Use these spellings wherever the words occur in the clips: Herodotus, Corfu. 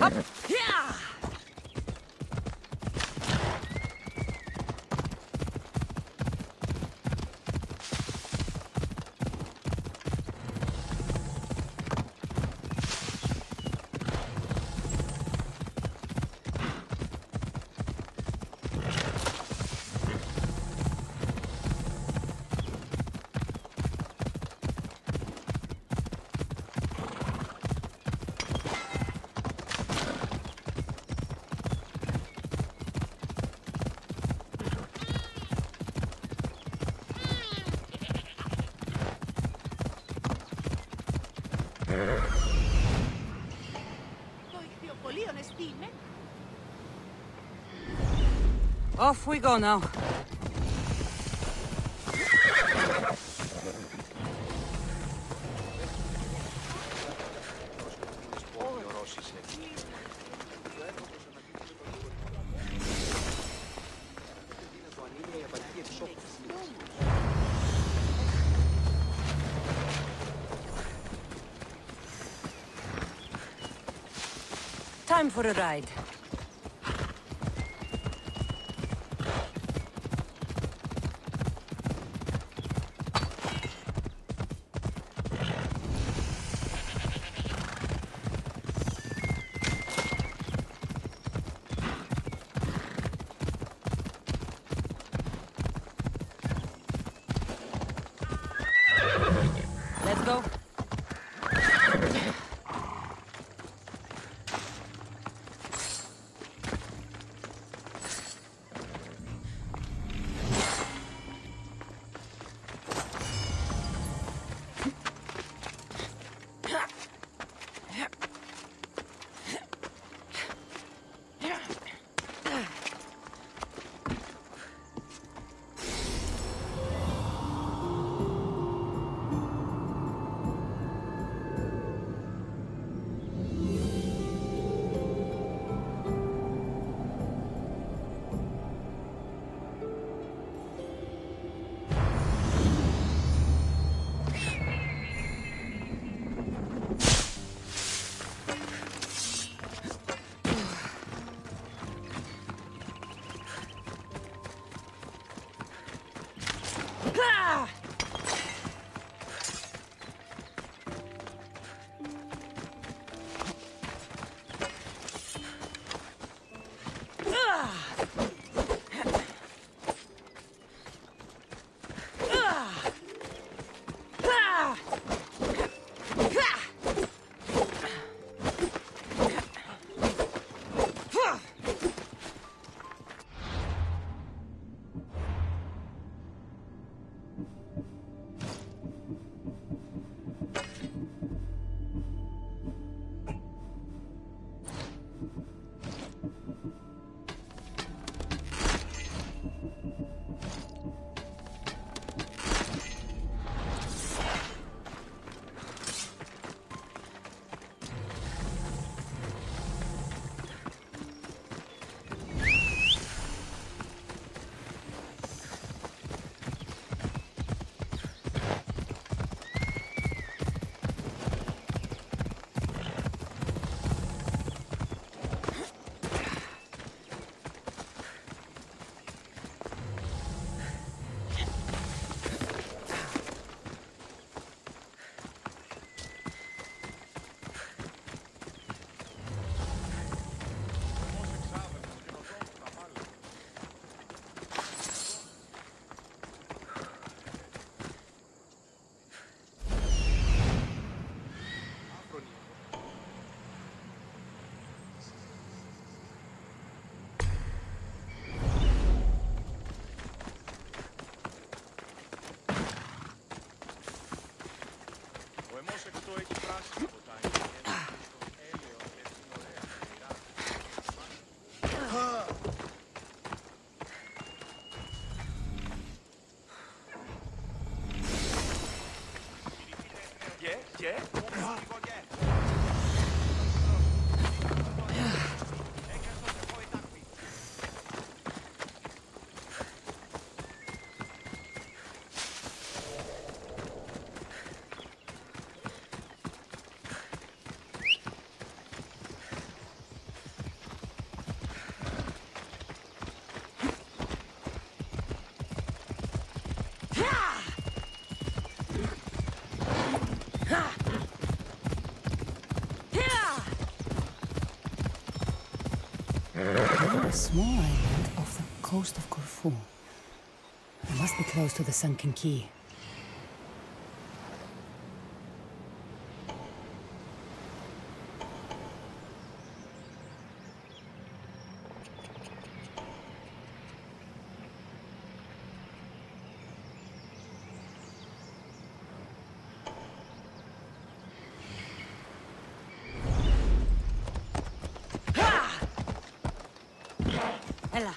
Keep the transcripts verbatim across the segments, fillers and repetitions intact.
Up. Yeah! Off we go now. Time for a ride. Yeah? A small island off the coast of Corfu. I must be close to the sunken quay. Ella.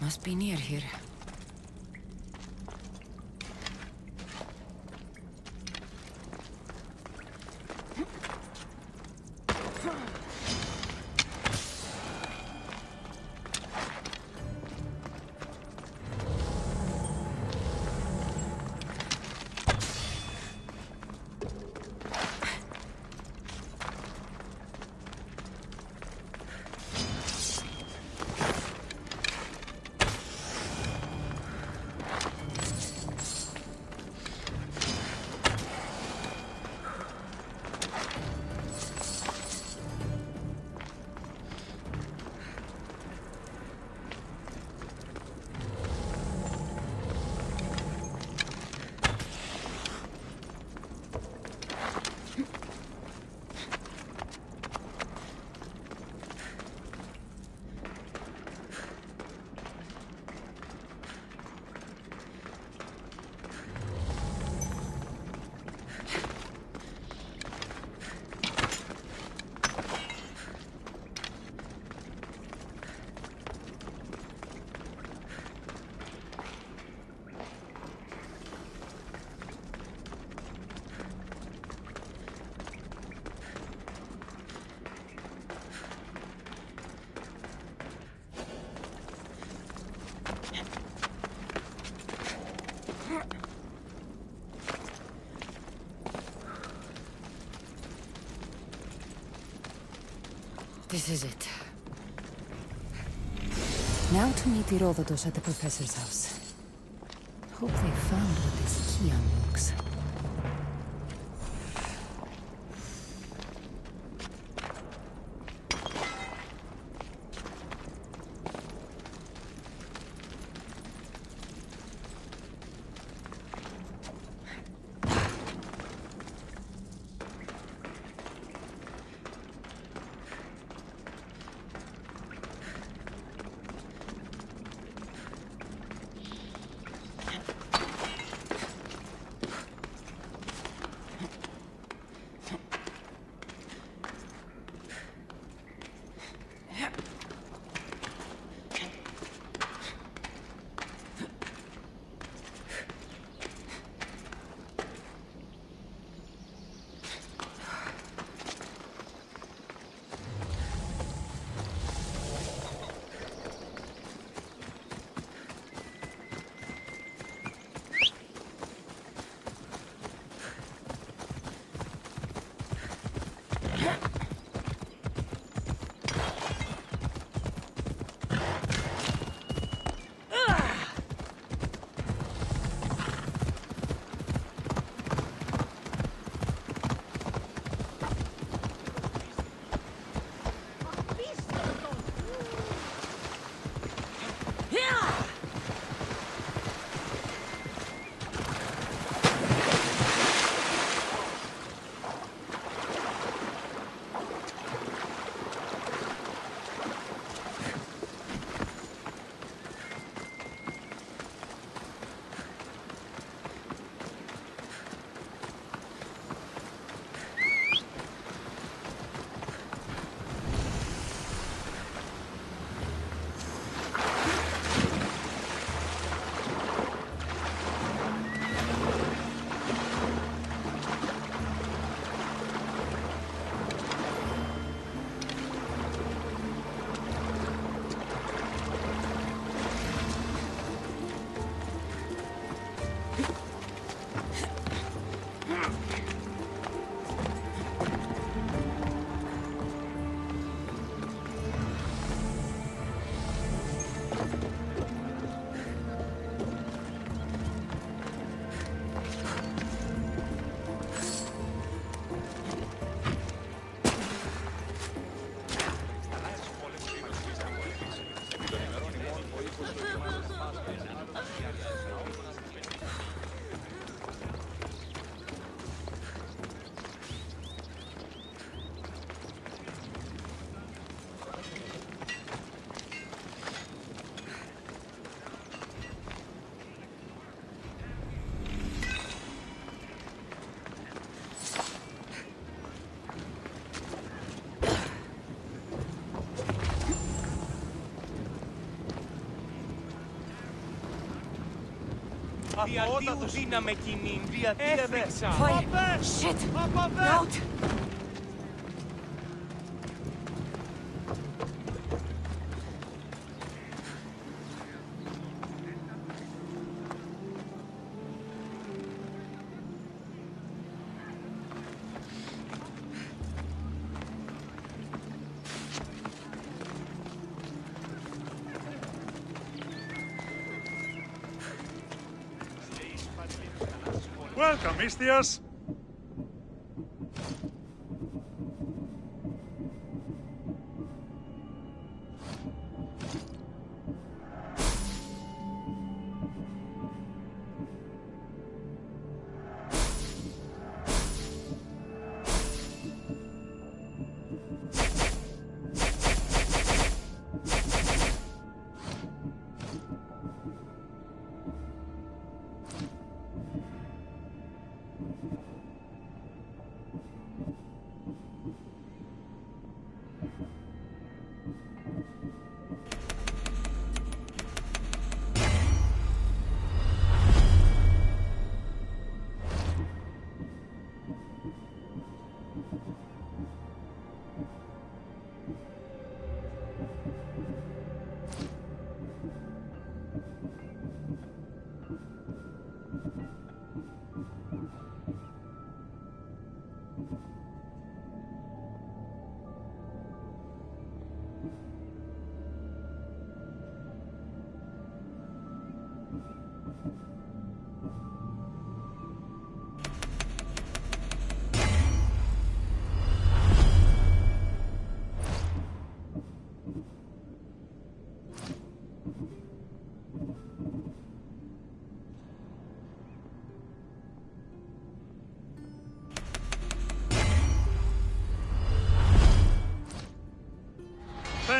Must be near here. This is it. Now to meet Herodotus at the professor's house. Hope they found what this key unlocks. Απότατο δύναμε κοινή, διατήρεξα. Shit! Out! Welcome, Istias! Thank you.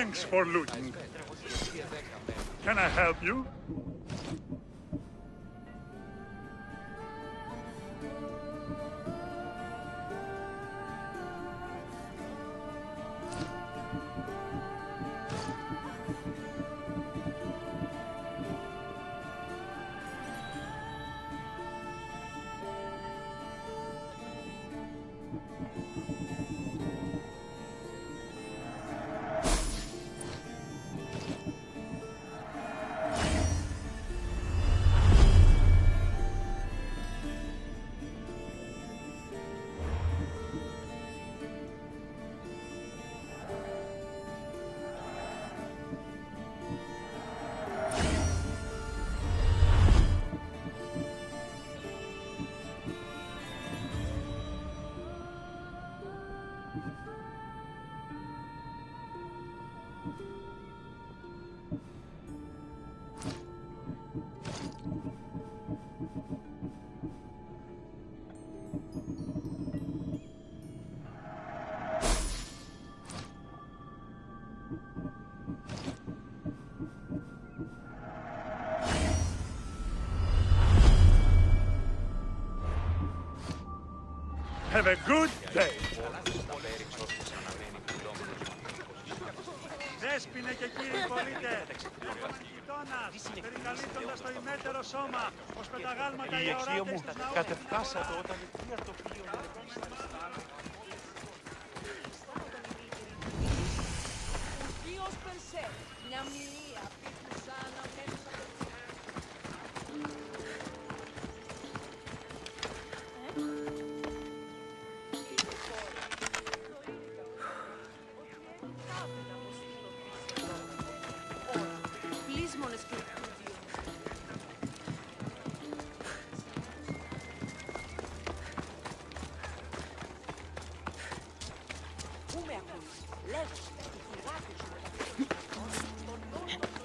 Thanks for looting. Can I help you? Have a good day. Δέσποινε και κύριοι πολίτες, έπαθει γειτόνας, περικαλύπτοντας το ημέτερο σώμα, ως πεταγάλματα οι αοράτες της ναούς. Κατεφτάσατε όταν υπήρχε το πλοίο μου. Ο Δίος Περσέ, μια μιλία, πίτουσαν ο Μέρος από το Left, if you want to,